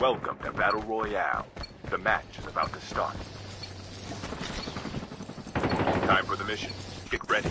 Welcome to Battle Royale. The match is about to start. Time for the mission. Get ready.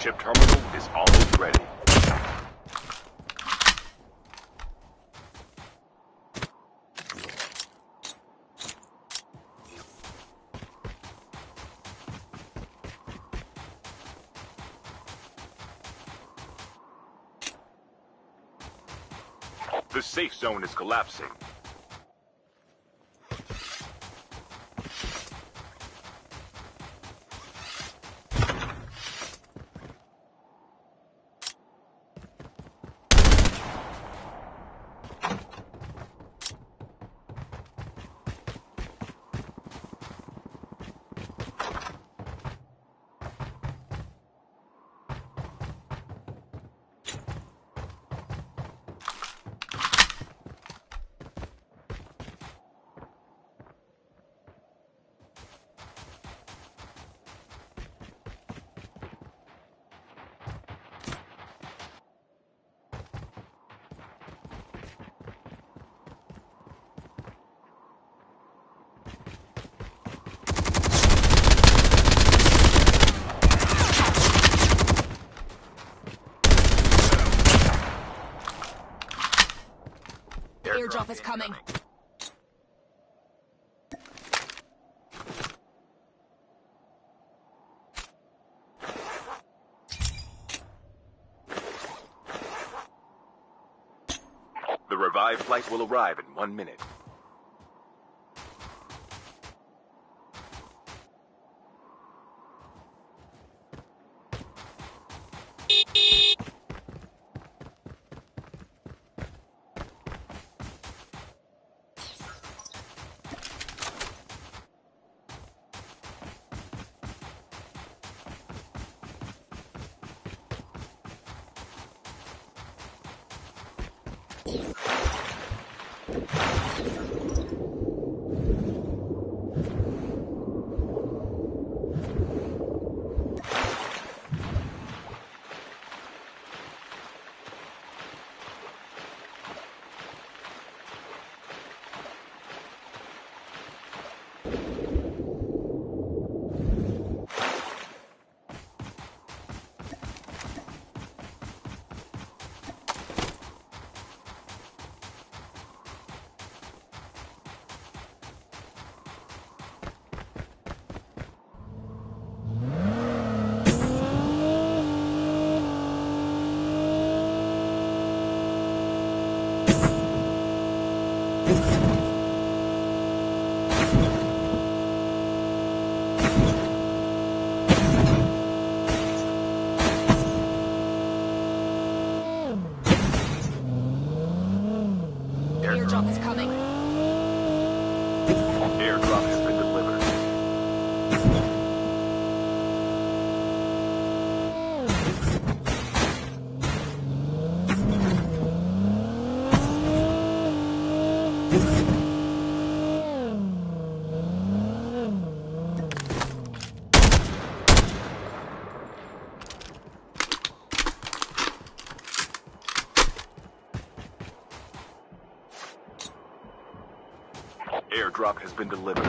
Chip terminal is almost ready. The safe zone is collapsing. Airdrop is coming. The revived flight will arrive in 1 minute. Airdrop is coming. Airdrop has been delivered. Airdrop has been delivered.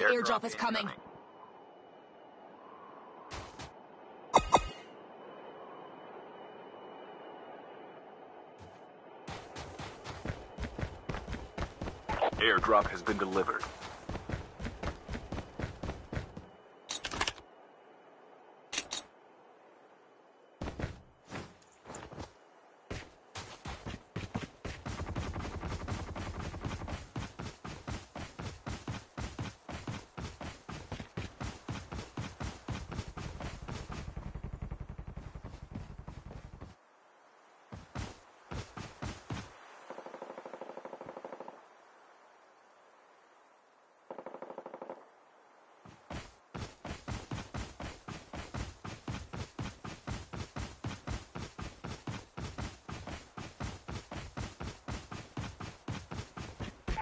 Airdrop is coming. Airdrop has been delivered.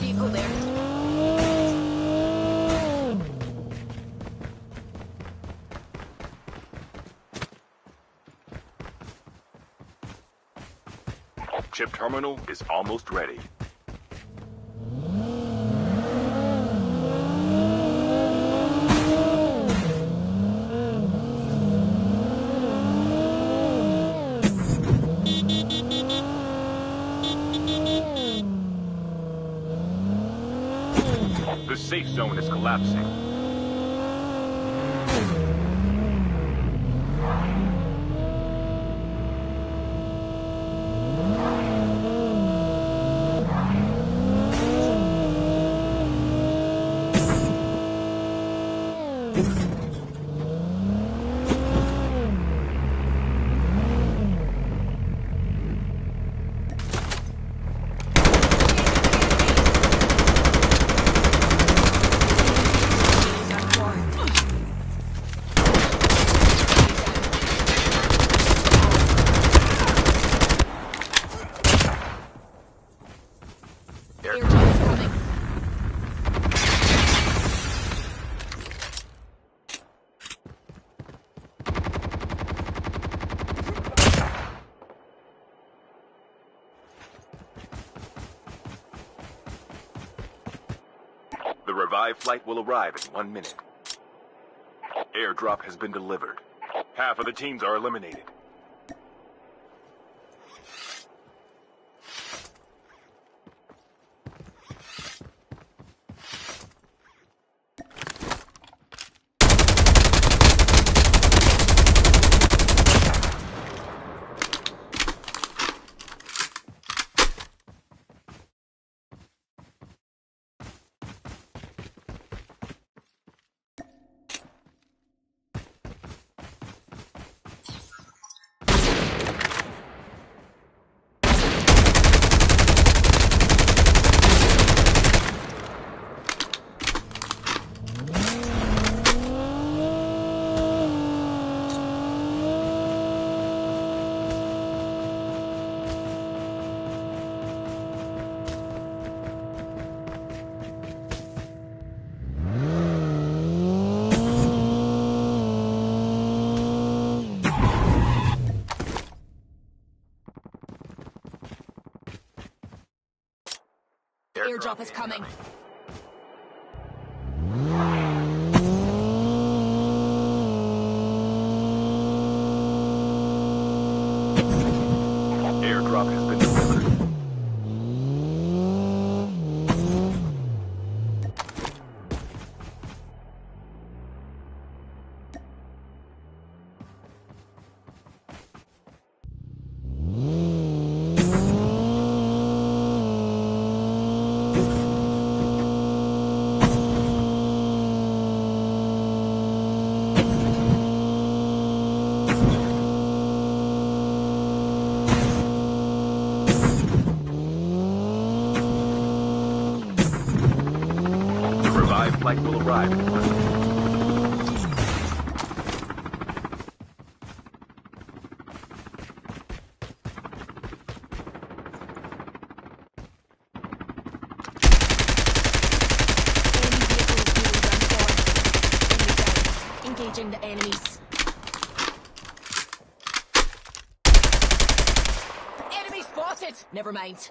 Vehicle there. Ship terminal is almost ready. The safe zone is collapsing. The revived flight will arrive in 1 minute. Airdrop has been delivered. Half of the teams are eliminated. Airdrop is coming. Airdrop has been delivered. Flight will arrive in 1 minute. Engaging the enemies. Enemy spotted! Never mind.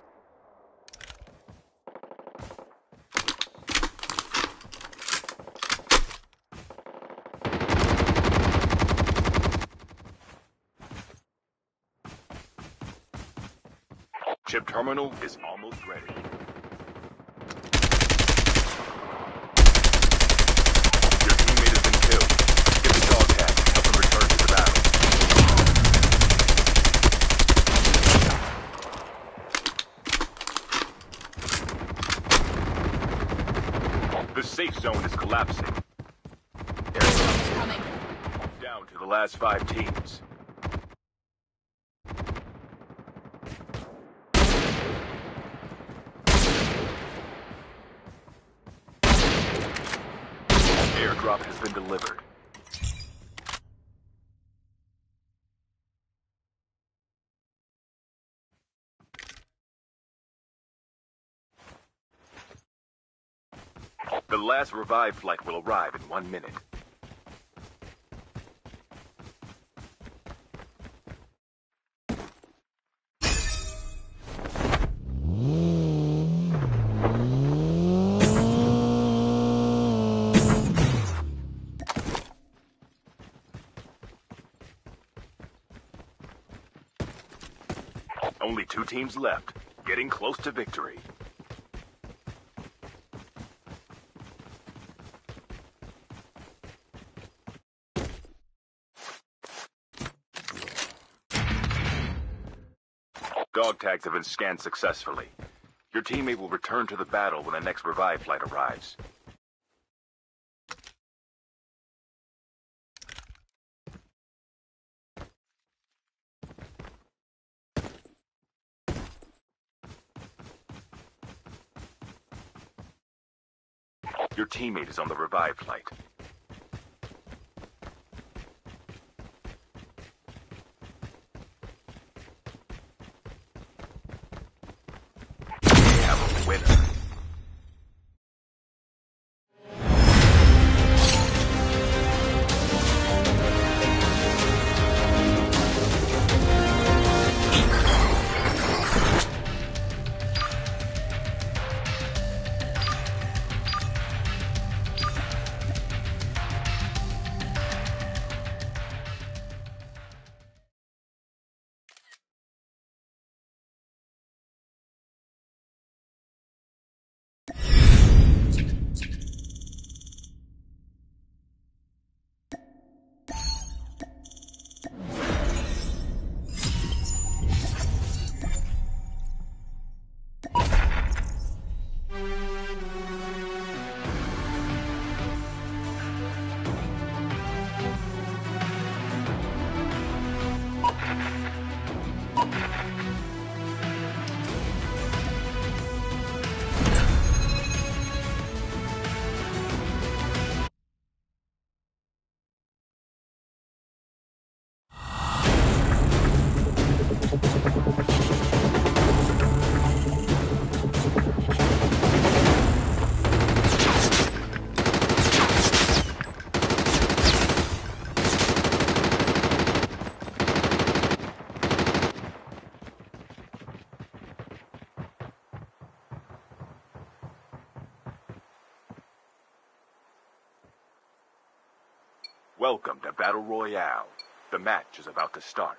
Chip terminal is almost ready. Your teammate has been killed. Get the dog tag and help him return to the battle. The safe zone is collapsing. Airdrop's coming. Down to the last 5 teams. Airdrop has been delivered. The last revived flight will arrive in 1 minute. Only 2 teams left, getting close to victory. Dog tags have been scanned successfully. Your teammate will return to the battle when the next revive flight arrives. Your teammate is on the revive flight. We have a winner. Welcome to Battle Royale. The match is about to start.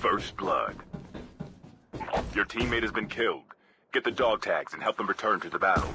First blood. Your teammate has been killed. Get the dog tags and help them return to the battle.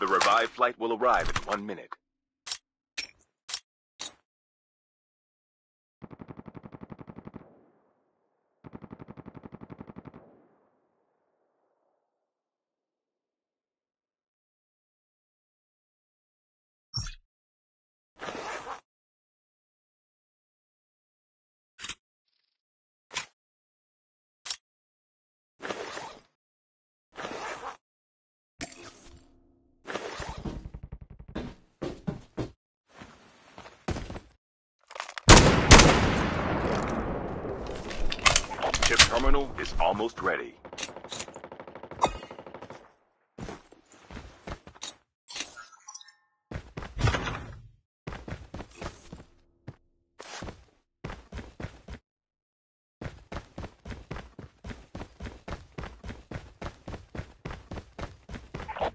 The revived flight will arrive in 1 minute. Terminal is almost ready.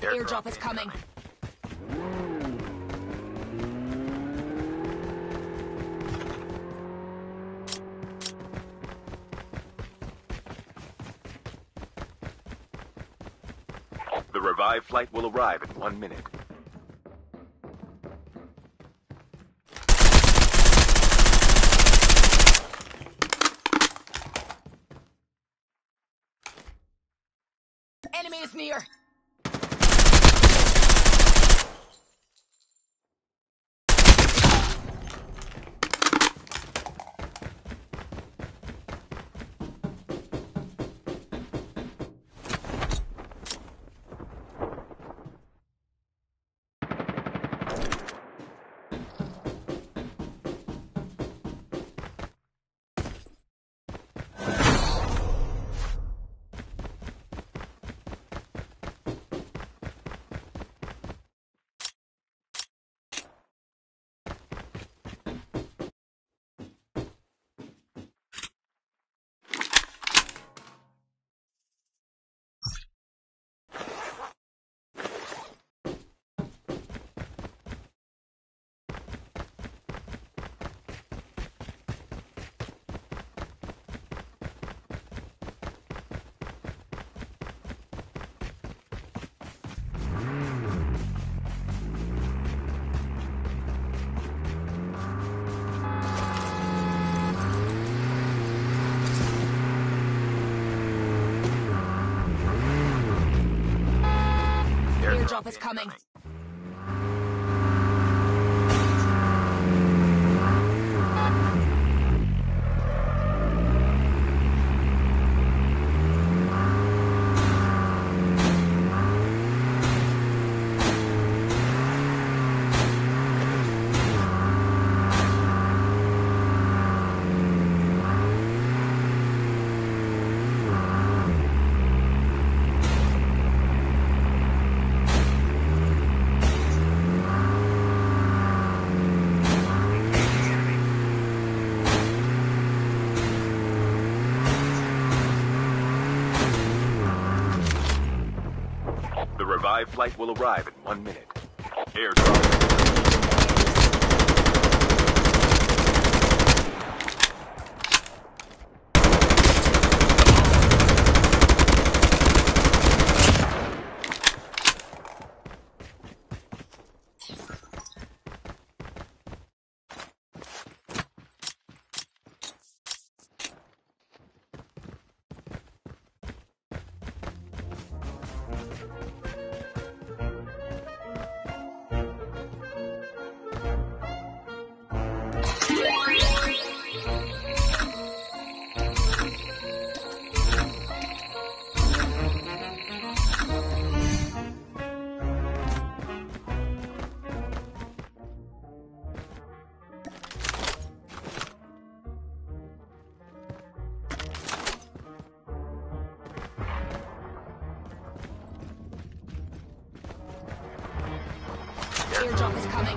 Airdrop is coming. The revived flight will arrive in 1 minute. Enemy is near. Stop us coming. Revived flight will arrive in 1 minute. Airdrop is coming.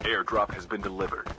Airdrop has been delivered.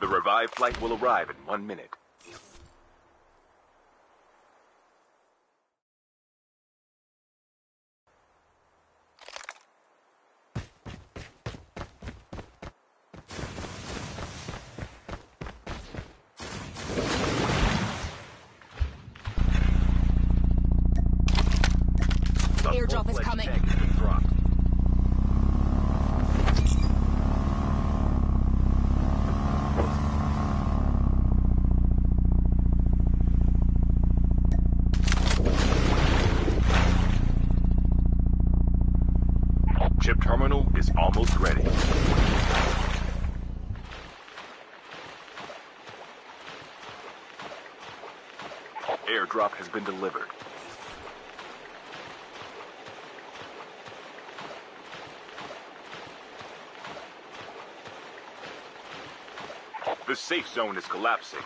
The revived flight will arrive in 1 minute. The airdrop is coming. Ship terminal is almost ready. Airdrop has been delivered. The safe zone is collapsing.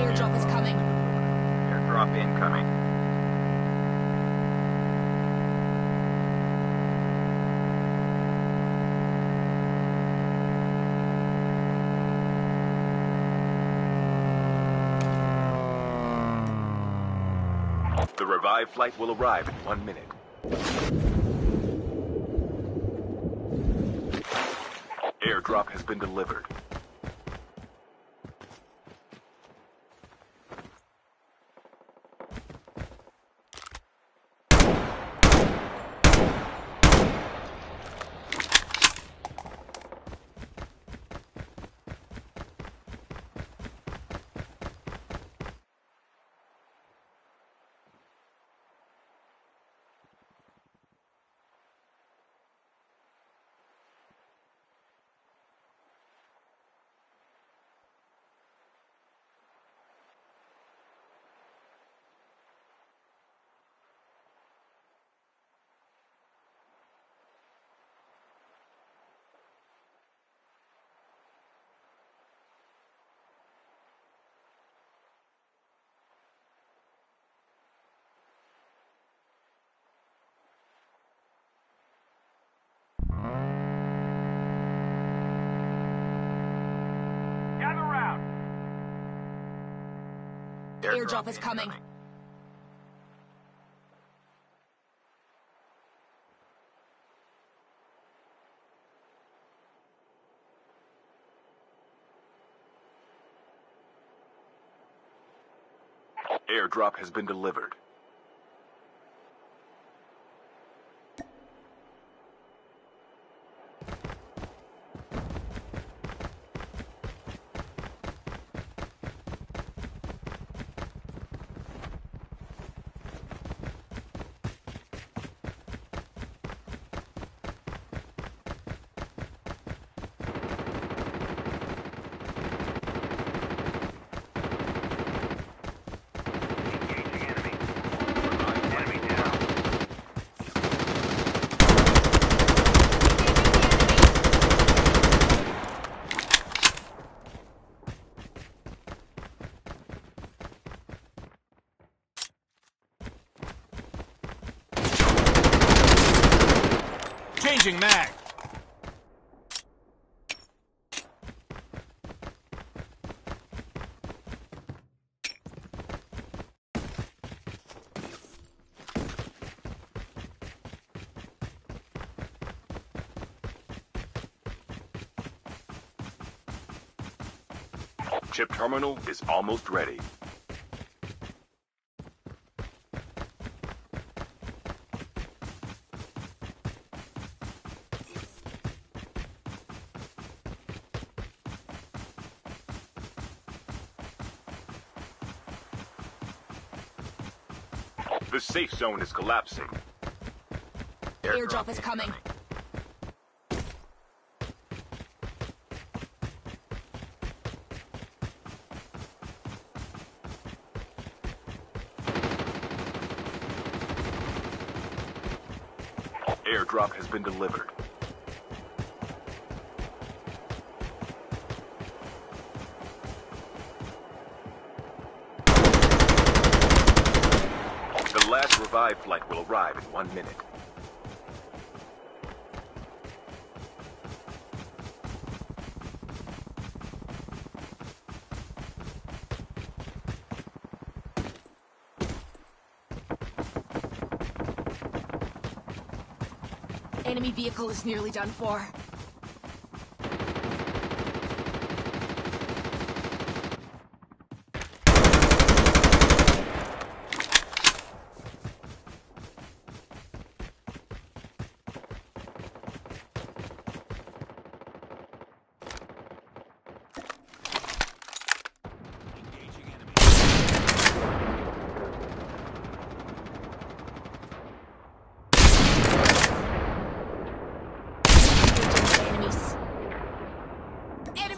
Airdrop is coming. Airdrop incoming. The revived flight will arrive in 1 minute. Airdrop has been delivered. Airdrop is coming. Airdrop has been delivered. Changing mag. Chip terminal is almost ready. The safe zone is collapsing. Airdrop is coming. Airdrop has been delivered. The last revive flight will arrive in 1 minute. Enemy vehicle is nearly done for.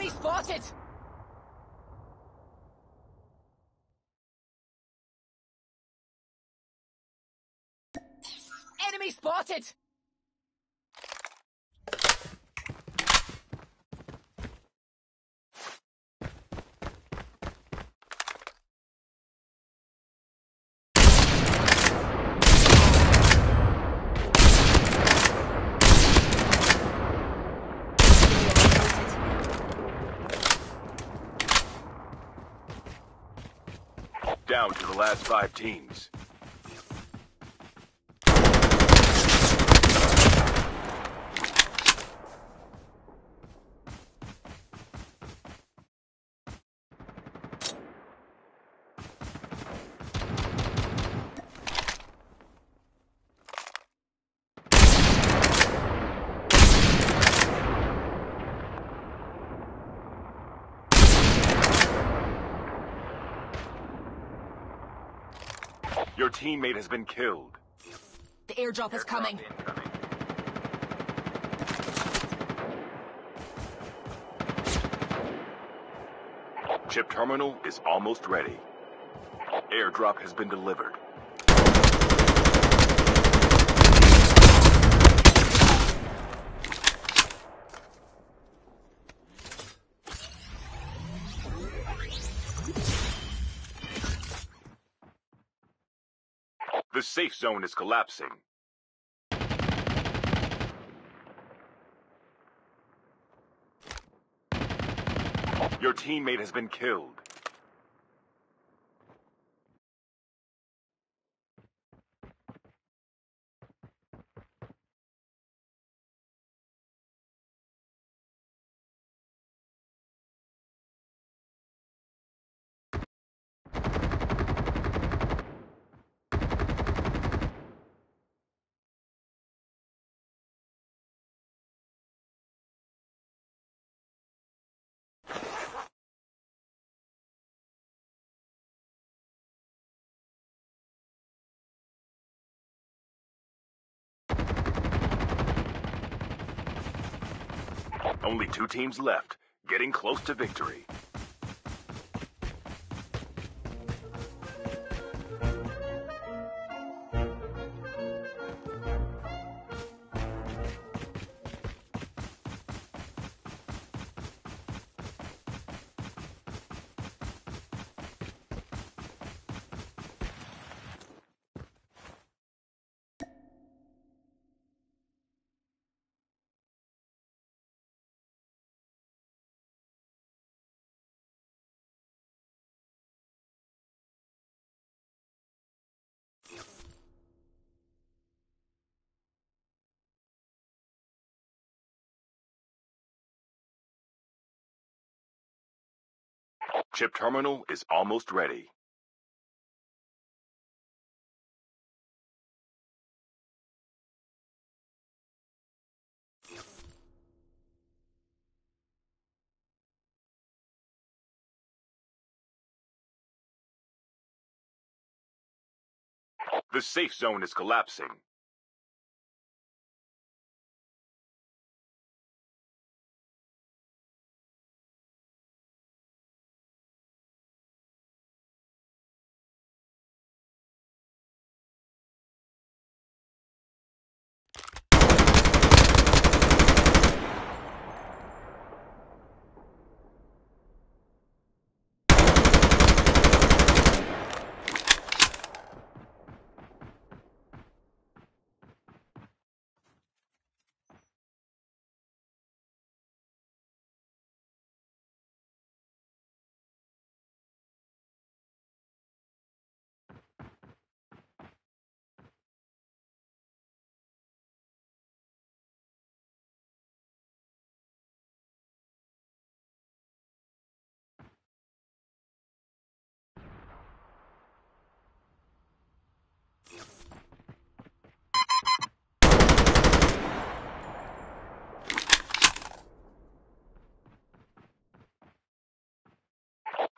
Spotted! Enemy spotted! Down to the last 5 teams. Your teammate has been killed. The airdrop is coming. Incoming. Chip terminal is almost ready. Airdrop has been delivered. The safe zone is collapsing. Your teammate has been killed. Only two teams left, getting close to victory. Chip terminal is almost ready. The safe zone is collapsing.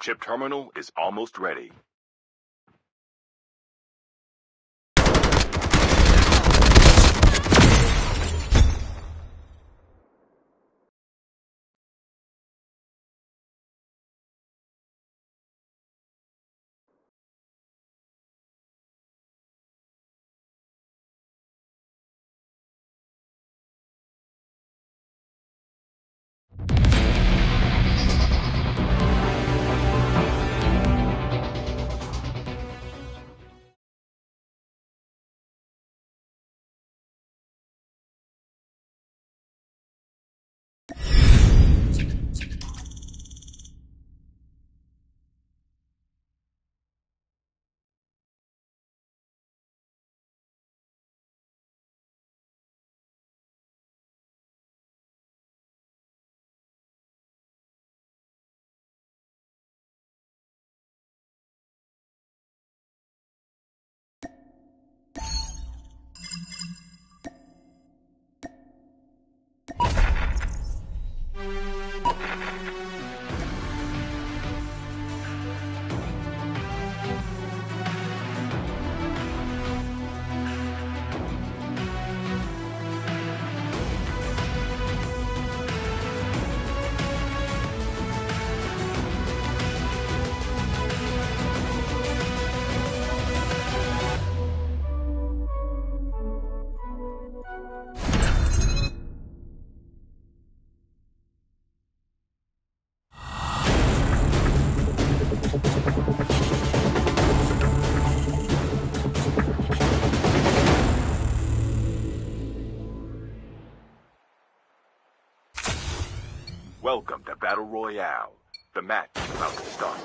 Chip terminal is almost ready. Welcome to Battle Royale. The match is about to start.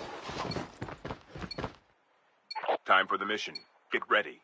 Time for the mission. Get ready.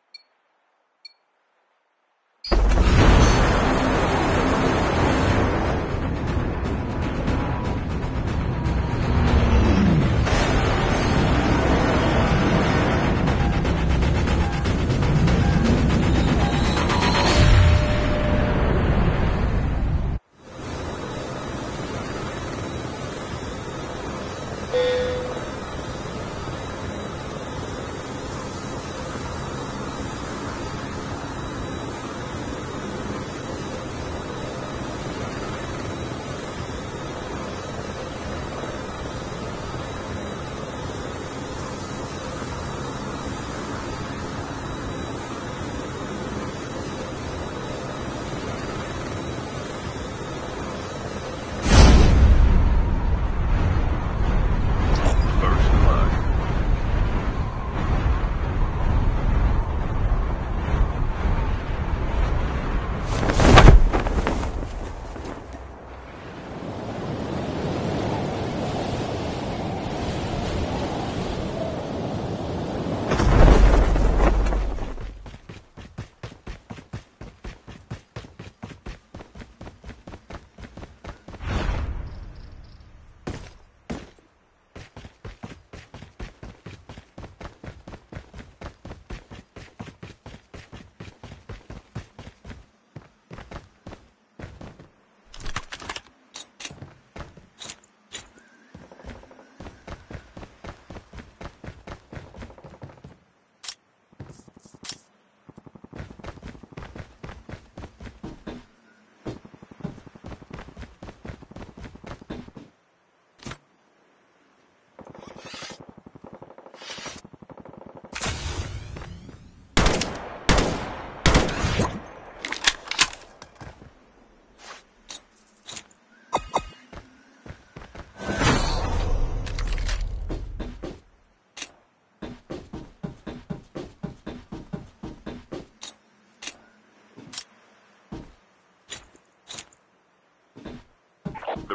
The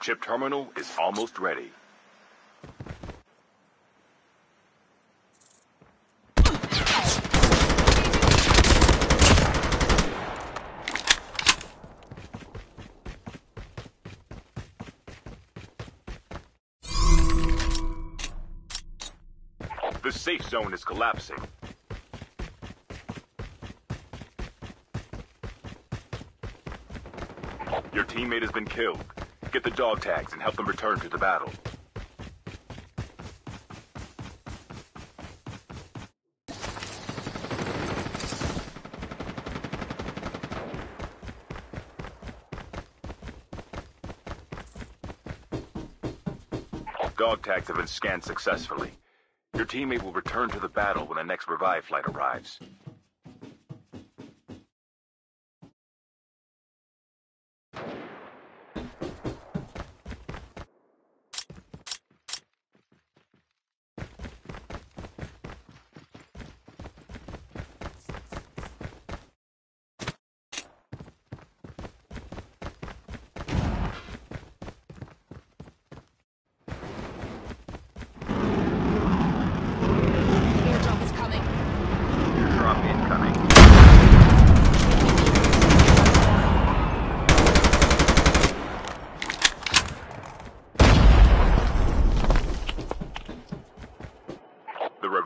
Chip terminal is almost ready. The safe zone is collapsing. Your teammate has been killed. Get the dog tags and help them return to the battle. Dog tags have been scanned successfully. Your teammate will return to the battle when the next revive flight arrives.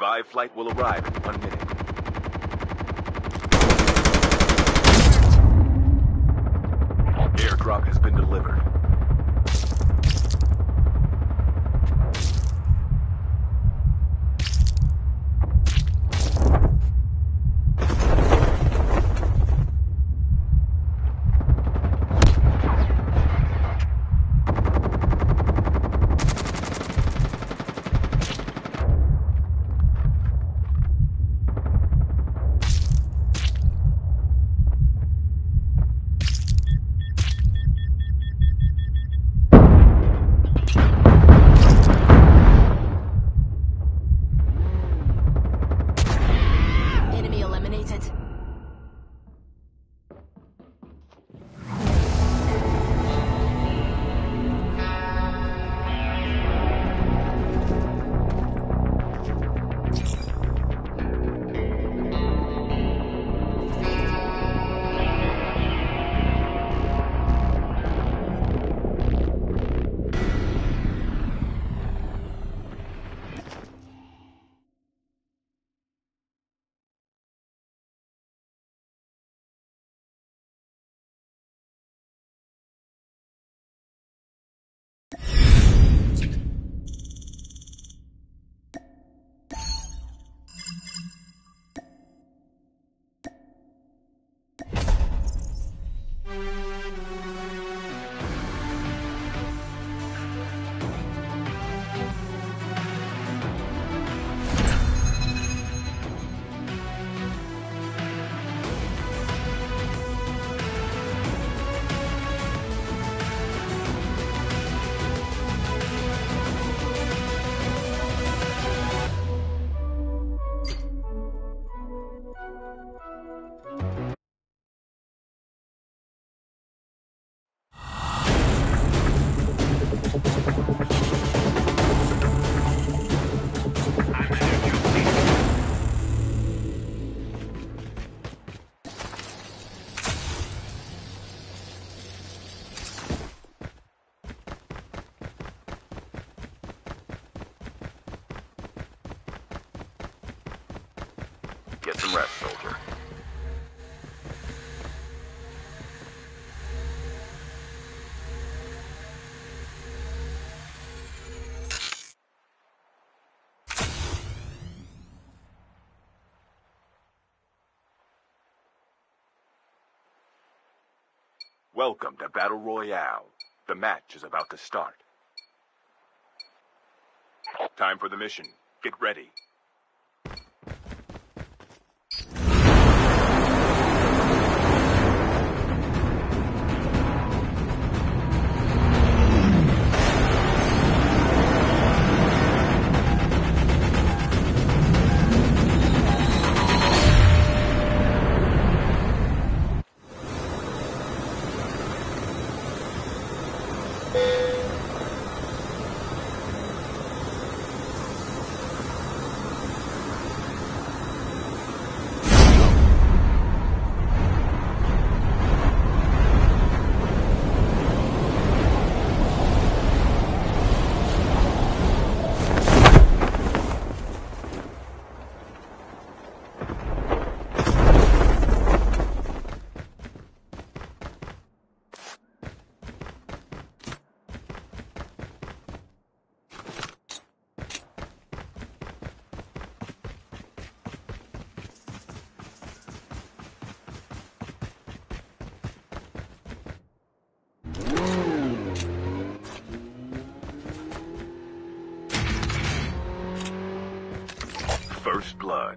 Live flight will arrive in 1 minute. Airdrop has been delivered. Get some rest, soldier. Welcome to Battle Royale. The match is about to start. Time for the mission. Get ready. First blood.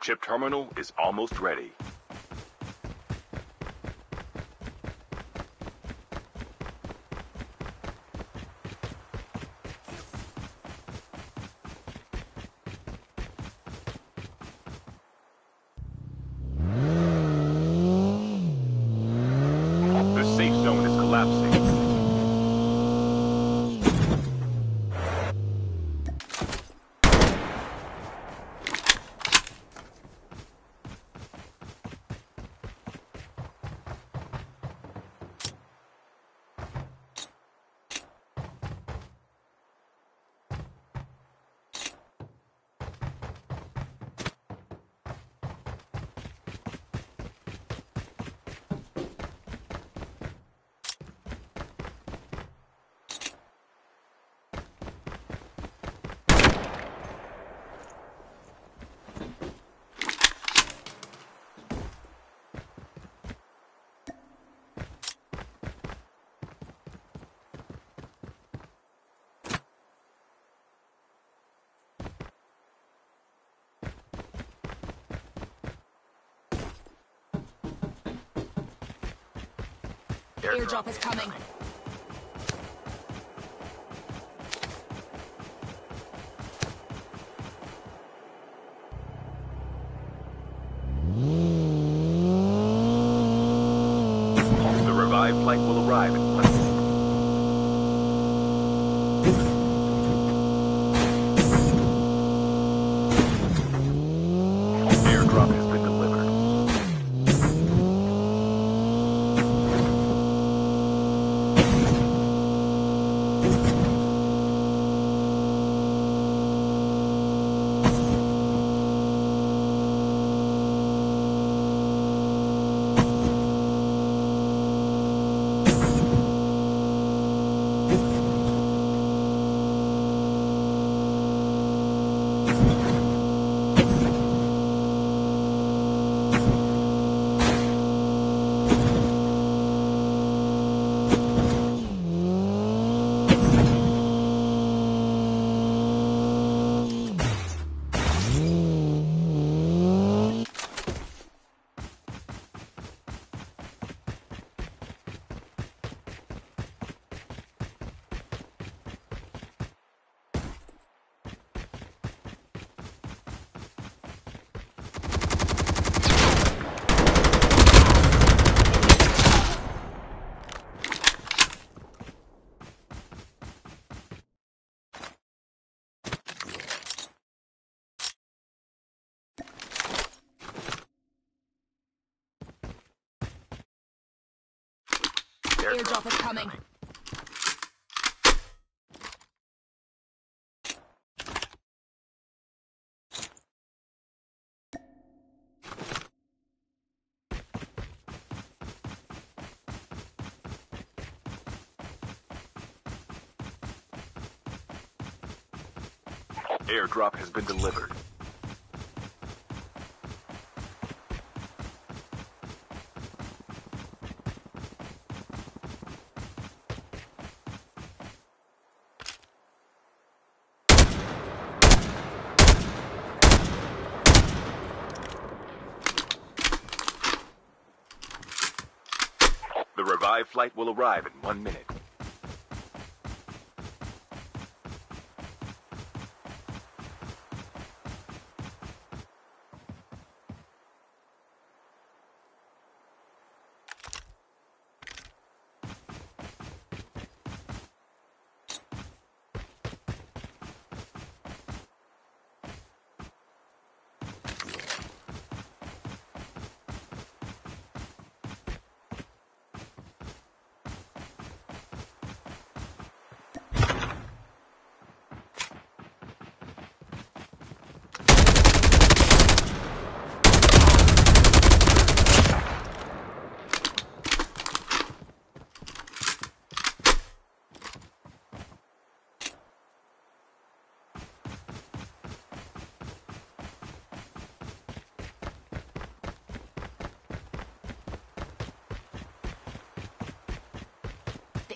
Chip terminal is almost ready. The safe zone is collapsing. Airdrop is coming. The revived flight will arrive in 1 minute. Airdrop has been delivered. Airdrop is coming. Airdrop has been delivered. The revived flight will arrive in 1 minute.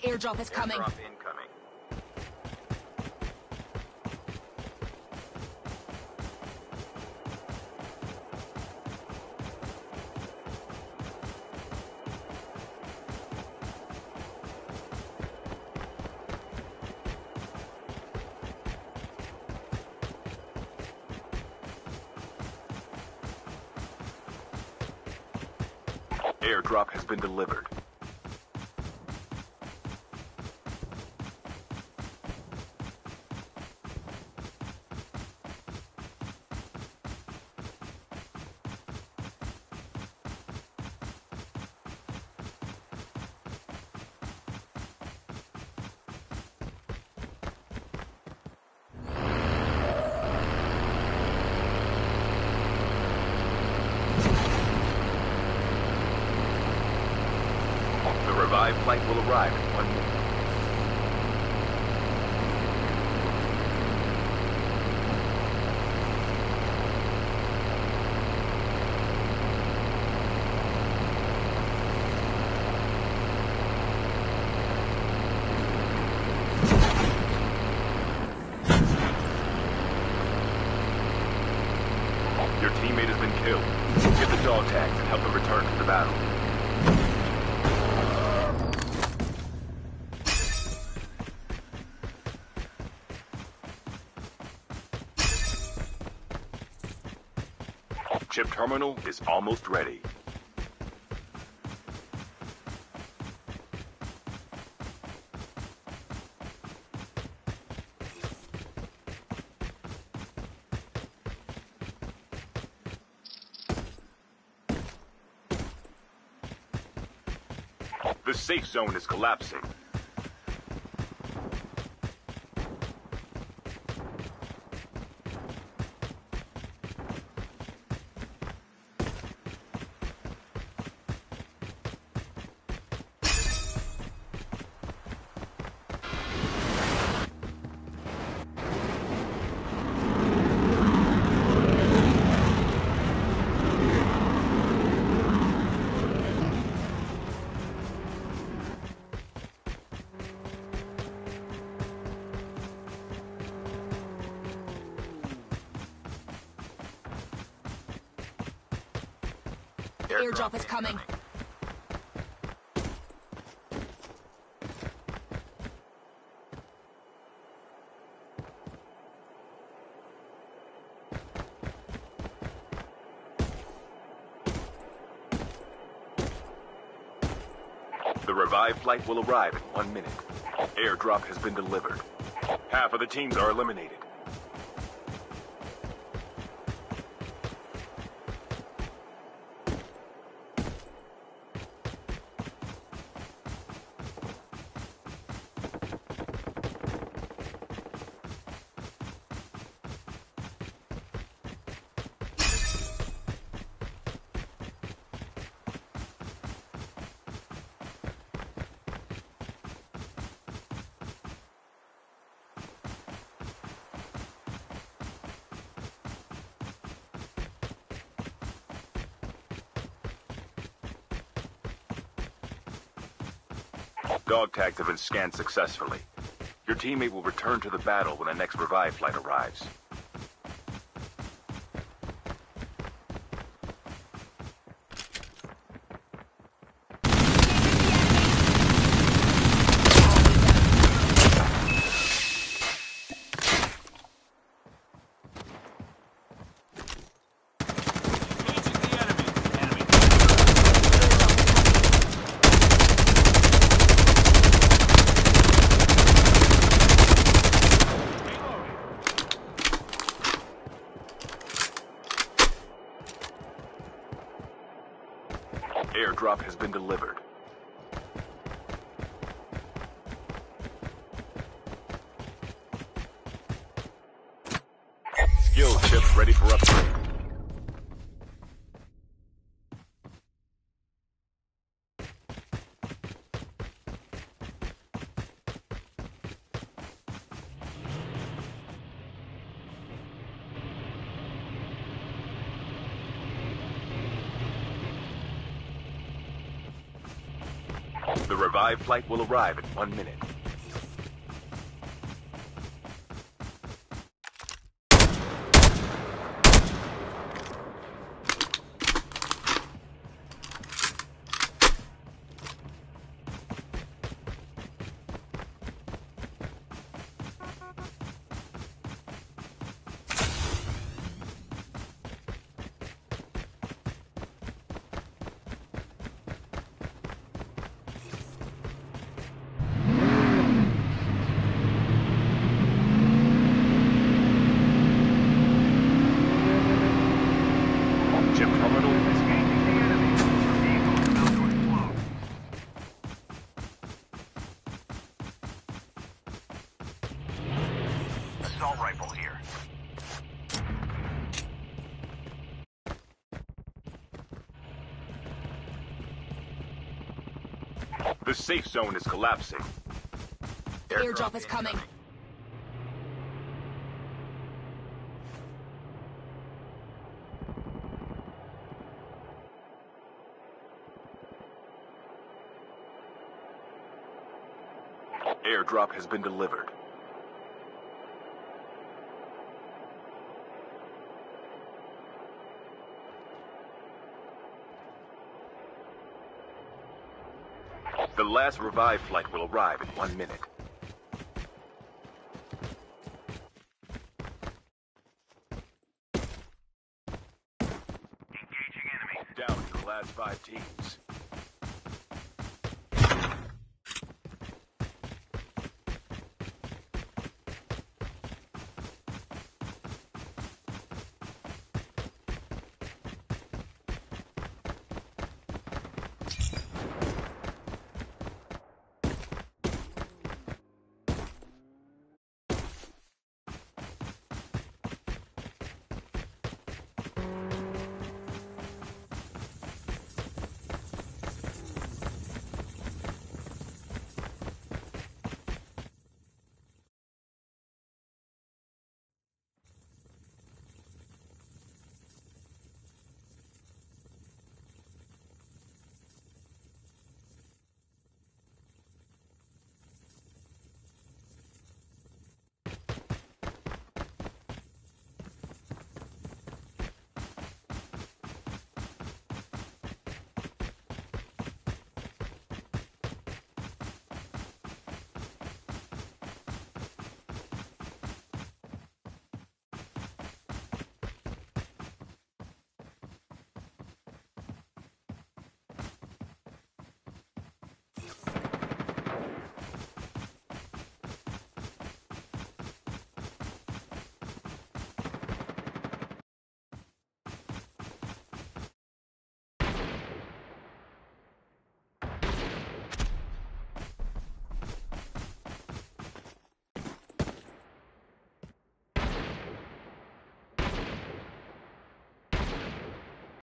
Airdrop is coming. Airdrop incoming. Airdrop has been delivered. Live flight will arrive in 1 minute. Your teammate has been killed. Get the dog tags and help them return to the battle. Chip terminal is almost ready. The safe zone is collapsing. Airdrop is coming. The revived flight will arrive in 1 minute. Airdrop has been delivered. Half of the teams are eliminated. Dog tags have been scanned successfully. Your teammate will return to the battle when the next revive flight arrives. Airdrop has been delivered. Skill chips ready for upgrade. The revived flight will arrive in 1 minute. Assault rifle here. The safe zone is collapsing. Airdrop is coming. Airdrop has been delivered. The last revive flight will arrive in 1 minute. Engaging enemy. Down to the last 5 teams.